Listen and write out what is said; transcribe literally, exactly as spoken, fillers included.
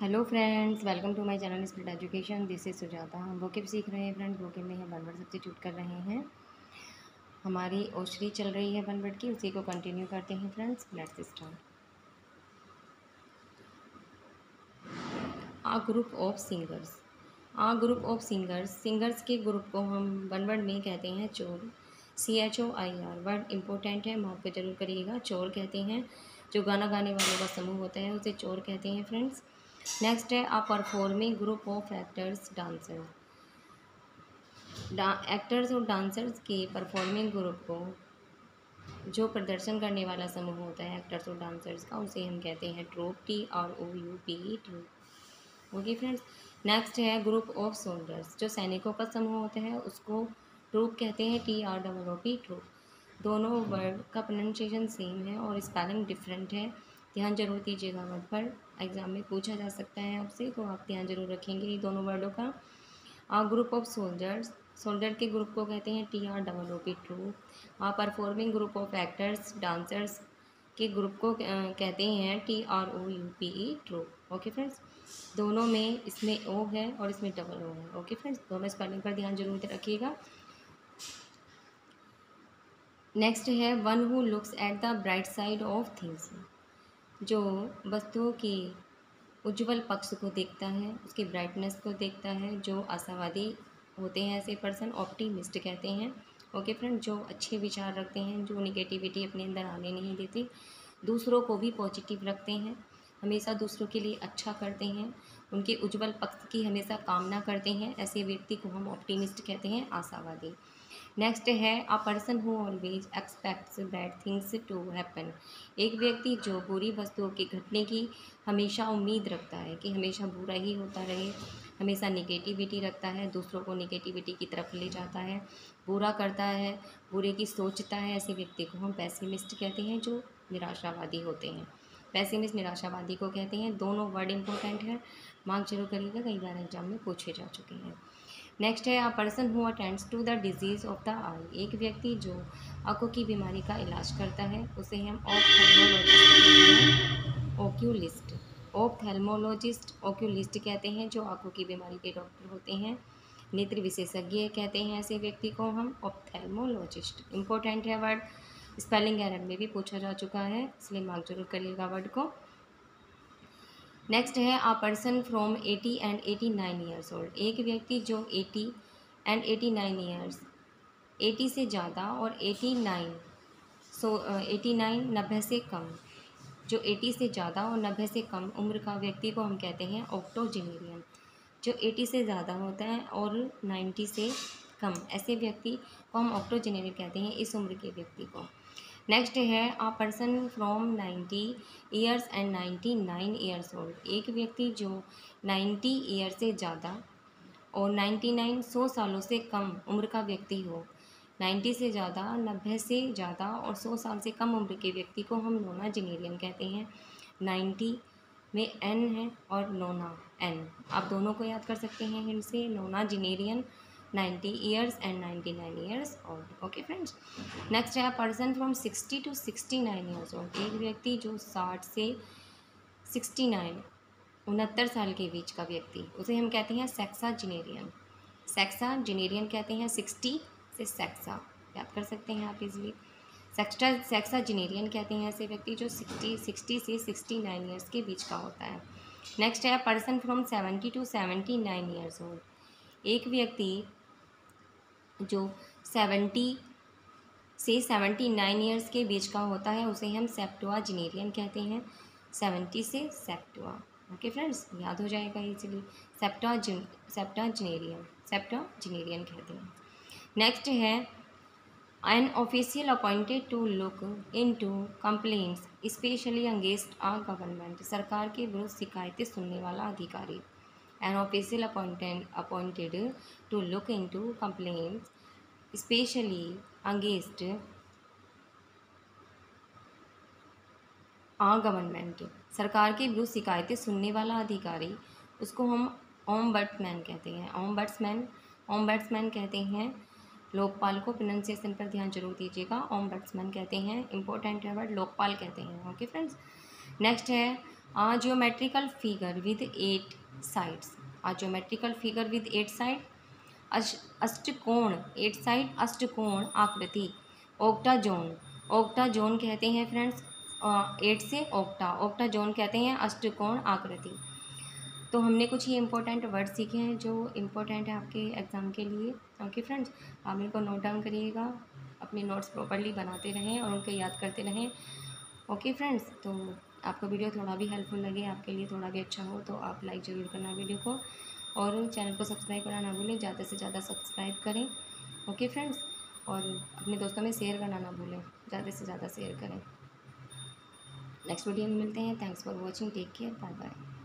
Hello friends, welcome to my channel spirit education. This is Sujata. हम vocab सीख रहे हैं फ्रेंड्स। वोकेब में हम वन वर्ड सब्स्टिट्यूट कर रहे हैं। हमारी ओशरी चल रही है वन वर्ड की, उसी को कंटिन्यू करते हैं friends. Let's start. A group of singers. A group of singers. Singers के ग्रुप को हम वन वर्ड में कहते हैं choir. C H O I R. Word important है, माफ कर जरूर करिएगा। चोर कहते हैं जो गाना गाने वालों का समूह होता है, उसे चोर कहते हैं फ्रेंड्स। नेक्स्ट है a performing group of actors dancers. Actors और डांसर्स के परफॉर्मिंग ग्रुप को, जो प्रदर्शन करने वाला समूह होता है एक्टर्स और डांसर्स का, उसे हम कहते हैं troupe. T R O U P E troupe. Okay friends. Next है ग्रुप ऑफ सोल्जर्स। जो सैनिकों का समूह होता है उसको ट्रूप कहते हैं। T R double O P troop. दोनों वर्ड का प्रोनाउंसिएशन सेम है और स्पेलिंग डिफरेंट है। ध्यान जरूर दीजिएगा वर्ड पर, एग्ज़ाम में पूछा जा सकता है आपसे, तो आप ध्यान जरूर रखेंगे दोनों वर्डों का। A group of soldiers. Soldier के ग्रुप को कहते हैं T R double O P troop. A performing group of actors dancers के ग्रुप को कहते हैं T R O U P E troupe. Okay friends, दोनों में, इसमें ओ है और इसमें डबल ओ है। ओके फ्रेंड्स, दोनों स्पेलिंग पर ध्यान जरूर रखिएगा। नेक्स्ट है one who looks at the bright side of things. जो वस्तुओं के उज्जवल पक्ष को देखता है, उसकी ब्राइटनेस को देखता है। जो आशावादी होते हैं ऐसे पर्सन ऑप्टिमिस्ट कहते हैं। ओके फ्रेंड, जो अच्छे विचार रखते हैं, जो निगेटिविटी अपने अंदर आने नहीं देते, दूसरों को भी पॉजिटिव रखते हैं, हमेशा दूसरों के लिए अच्छा करते हैं, उनके उज्जवल पक्ष की हमेशा कामना करते हैं, ऐसे व्यक्ति को हम ऑप्टिमिस्ट कहते हैं, आशावादी। नेक्स्ट है a person who always expects bad things to happen. एक व्यक्ति जो बुरी वस्तुओं के घटने की हमेशा उम्मीद रखता है कि हमेशा बुरा ही होता रहे, हमेशा निगेटिविटी रखता है, दूसरों को निगेटिविटी की तरफ ले जाता है, बुरा करता है, बुरे की सोचता है, ऐसे व्यक्ति को हम पेसिमिस्ट कहते हैं, जो निराशावादी होते हैं। पेसिमिस्ट निराशावादी को कहते हैं। दोनों वर्ड इंपॉर्टेंट है, मार्क जरूर करिएगा, कई बार एग्जाम में पूछे जा चुके हैं। नेक्स्ट है a person who attends to the disease of the eye. एक व्यक्ति जो आंखों की बीमारी का इलाज करता है, उसे हम ऑप्थेल्मोलॉजिस्ट कहते हैं। ओक्यूलिस्ट। ऑप्थेल्मोलॉजिस्ट ओक्यूलिस्ट कहते हैं, जो आंखों की बीमारी के डॉक्टर होते हैं, नेत्र विशेषज्ञ कहते हैं, ऐसे व्यक्ति को हम ऑप्थेल्मोलॉजिस्ट। इंपॉर्टेंट है वर्ड, स्पेलिंग एरर में भी पूछा जा चुका है, इसलिए मार्क जरूर करिएगा वर्ड को। नेक्स्ट है a person from eighty and eighty nine years old. एक व्यक्ति जो eighty and eighty nine years, eighty से ज़्यादा और eighty nine so eighty nine नब्बे से कम, जो एटी से ज़्यादा और नब्बे से कम उम्र का व्यक्ति को हम कहते हैं ऑक्टोजेनेरियन। जो एटी से ज़्यादा होता है और नाइन्टी से कम, ऐसे व्यक्ति को हम ऑक्टोजेनेरियन कहते हैं, इस उम्र के व्यक्ति को। नेक्स्ट है a person from ninety years and ninety nine years old. एक व्यक्ति जो नाइन्टी ईयर से ज़्यादा और नाइन्टी नाइन सौ सालों से कम उम्र का व्यक्ति हो, नाइन्टी से ज़्यादा, नब्बे से ज़्यादा और सौ साल से कम उम्र के व्यक्ति को हम नोनाजेनेरियन कहते हैं। नाइन्टी में एन है और नोना एन, आप दोनों को याद कर सकते हैं इनसे। Nonagenarian ninety years and ninety nine years old. Okay friends. Next है person from sixty to sixty nine years old. एक व्यक्ति जो साठ से सिक्सटी नाइन उनहत्तर साल के बीच का व्यक्ति, उसे हम कहते हैं सेक्साजेनेरियन। सेक्साजेनेरियन कहते हैं। सिक्सटी से सेक्सा याद कर सकते हैं आप इजली। सेक्सा सेक्साजेनेरियन कहते हैं ऐसे व्यक्ति जो सिक्सटी सिक्सटी से सिक्सटी नाइन ईयर्स के बीच का होता है। नेक्स्ट है person from seventy to seventy nine years old. एक व्यक्ति जो सेवेंटी से सेवेंटी नाइन ईयर्स के बीच का होता है, उसे हम सेप्टुआजेनेरियन कहते हैं। सेवेंटी से सेप्टुआ। ओके फ्रेंड्स, याद हो जाएगा इसीलिए सेप्टुआजेन सेप्टुआजेनेरियन सेप्टुआजेनेरियन कहते हैं। नेक्स्ट है an official appointed to look into complaints specially against a government. सरकार के विरुद्ध शिकायतें सुनने वाला अधिकारी। An official appointed appointed to look into complaints specially against a government. सरकार के विरुद्ध शिकायतें सुनने वाला अधिकारी, उसको हम ओम्बड्समैन कहते हैं। ओम्बड्समैन ओम्बड्समैन कहते हैं लोकपाल को। प्रोनाउंसिएशन पर ध्यान जरूर दीजिएगा। ओम्बड्समैन कहते हैं। इंपॉर्टेंट है वर्ड, लोकपाल कहते हैं। Okay friends. नेक्स्ट है a geometrical figure with eight sides, a geometrical figure with eight side, अष्टकोण एट साइड अष्टकोण आकृति, ऑक्टाजोन, ऑक्टाजोन कहते हैं फ्रेंड्स एट से ऑक्टा, ऑक्टाजोन कहते हैं अष्टकोण आकृति। तो हमने कुछ ये इम्पोर्टेंट वर्ड सीखे हैं जो इम्पोर्टेंट है आपके एग्ज़ाम के लिए। ओके फ्रेंड्स, आप इनको नोट डाउन करिएगा, अपने नोट्स प्रॉपर्ली बनाते रहें और उनके याद करते रहें। ओके फ्रेंड्स, तो आपको वीडियो थोड़ा भी हेल्पफुल लगे, आपके लिए थोड़ा भी अच्छा हो तो आप लाइक ज़रूर करना वीडियो को, और चैनल को सब्सक्राइब करना ना भूलें, ज़्यादा से ज़्यादा सब्सक्राइब करें। ओके फ्रेंड्स, और अपने दोस्तों में शेयर करना ना भूलें, ज़्यादा से ज़्यादा शेयर करें। नेक्स्ट वीडियो में मिलते हैं। Thanks for watching, take care, bye bye.